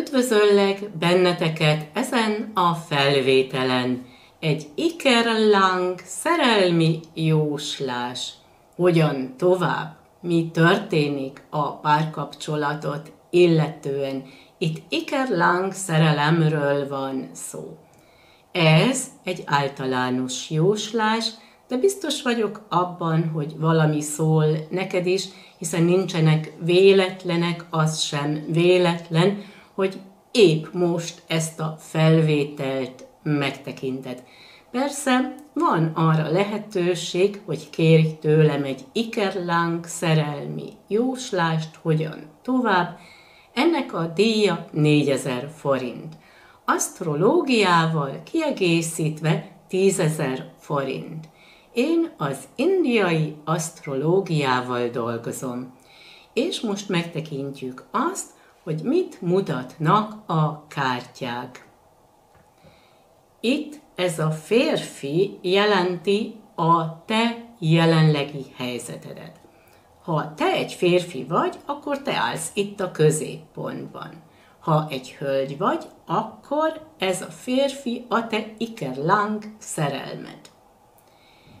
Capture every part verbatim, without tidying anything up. Üdvözöllek benneteket ezen a felvételen. Egy Ikerláng szerelmi jóslás. Hogyan tovább? Mi történik a párkapcsolatot illetően? Itt Ikerláng szerelemről van szó. Ez egy általános jóslás, de biztos vagyok abban, hogy valami szól neked is, hiszen nincsenek véletlenek, az sem véletlen, hogy épp most ezt a felvételt megtekinted. Persze van arra lehetőség, hogy kérj tőlem egy Ikerláng szerelmi jóslást, hogyan tovább. Ennek a díja négyezer forint. Asztrológiával kiegészítve tízezer forint. Én az indiai asztrológiával dolgozom. És most megtekintjük azt, hogy mit mutatnak a kártyák. Itt ez a férfi jelenti a te jelenlegi helyzetedet. Ha te egy férfi vagy, akkor te állsz itt a középpontban. Ha egy hölgy vagy, akkor ez a férfi a te Ikerláng szerelmed.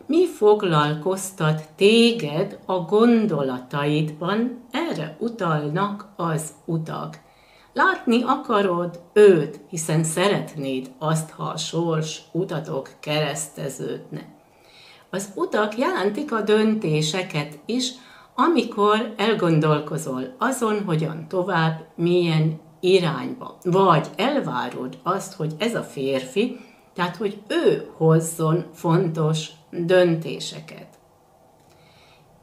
Mi foglalkoztat téged a gondolataidban, erre utalnak az utak. Látni akarod őt, hiszen szeretnéd azt, ha a sors utatok kereszteződnek. Az utak jelentik a döntéseket is, amikor elgondolkozol azon, hogyan tovább, milyen irányba. Vagy elvárod azt, hogy ez a férfi, tehát hogy ő hozzon fontos döntéseket.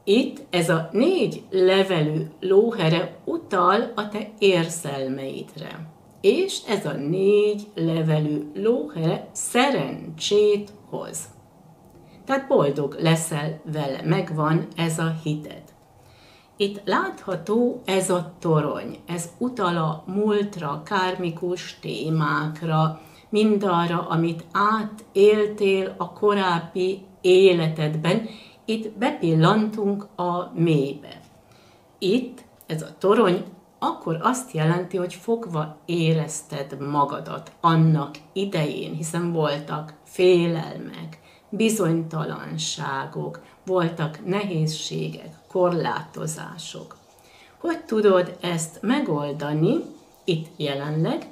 Itt ez a négy levelű lóhere utal a te érzelmeidre. És ez a négy levelű lóhere szerencsét hoz. Tehát boldog leszel vele, megvan ez a hited. Itt látható ez a torony, ez utal a múltra, kármikus témákra, mindarra, amit átéltél a korábbi életedben. Itt bepillantunk a mélybe. Itt ez a torony akkor azt jelenti, hogy fogva érezted magadat annak idején, hiszen voltak félelmek, bizonytalanságok, voltak nehézségek, korlátozások. Hogy tudod ezt megoldani? Itt jelenleg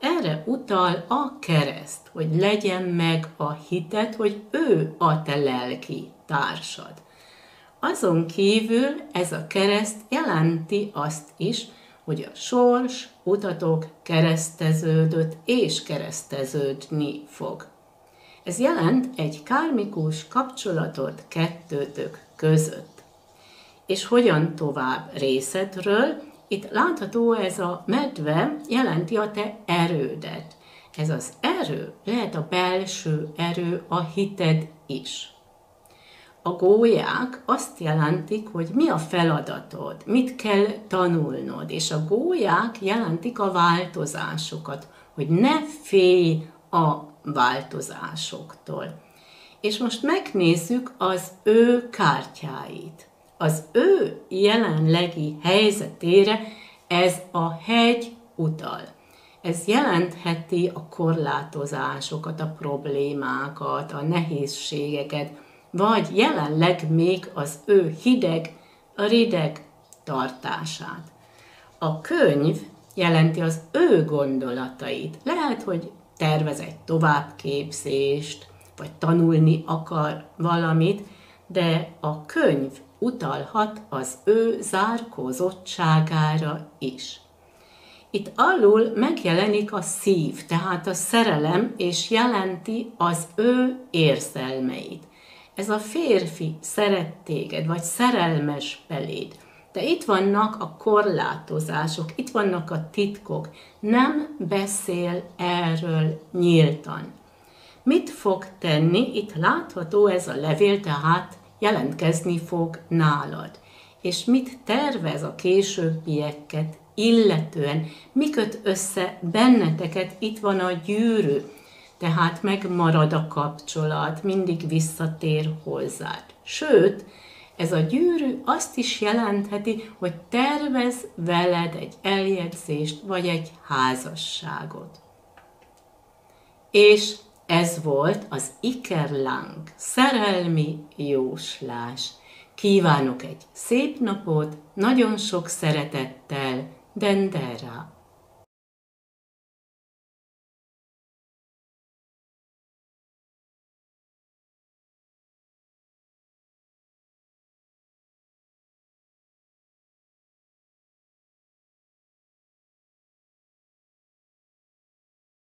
erre utal a kereszt, hogy legyen meg a hited, hogy ő a te lelki társad. Azon kívül ez a kereszt jelenti azt is, hogy a sors, utatok kereszteződött és kereszteződni fog. Ez jelent egy kármikus kapcsolatot kettőtök között. És hogyan tovább részedről? Itt látható ez a medve, jelenti a te erődet. Ez az erő lehet a belső erő, a hited is. A gólyák azt jelentik, hogy mi a feladatod, mit kell tanulnod, és a gólyák jelentik a változásokat, hogy ne félj a változásoktól. És most megnézzük az ő kártyáit. Az ő jelenlegi helyzetére ez a hegy utal. Ez jelentheti a korlátozásokat, a problémákat, a nehézségeket, vagy jelenleg még az ő hideg, rideg tartását. A könyv jelenti az ő gondolatait. Lehet, hogy tervez egy továbbképzést, vagy tanulni akar valamit, de a könyv utalhat az ő zárkózottságára is. Itt alul megjelenik a szív, tehát a szerelem, és jelenti az ő érzelmeit. Ez a férfi szeret téged, vagy szerelmes beléd. De itt vannak a korlátozások, itt vannak a titkok. Nem beszél erről nyíltan. Mit fog tenni? Itt látható ez a levél, tehát jelentkezni fog nálad. És mit tervez a későbbieket illetően? Mi köt össze benneteket? Itt van a gyűrű, tehát megmarad a kapcsolat, mindig visszatér hozzád. Sőt, Ez a gyűrű azt is jelentheti, hogy tervez veled egy eljegyzést, vagy egy házasságot. És ez volt az Ikerláng, szerelmi jóslás. Kívánok egy szép napot, nagyon sok szeretettel, Dendera.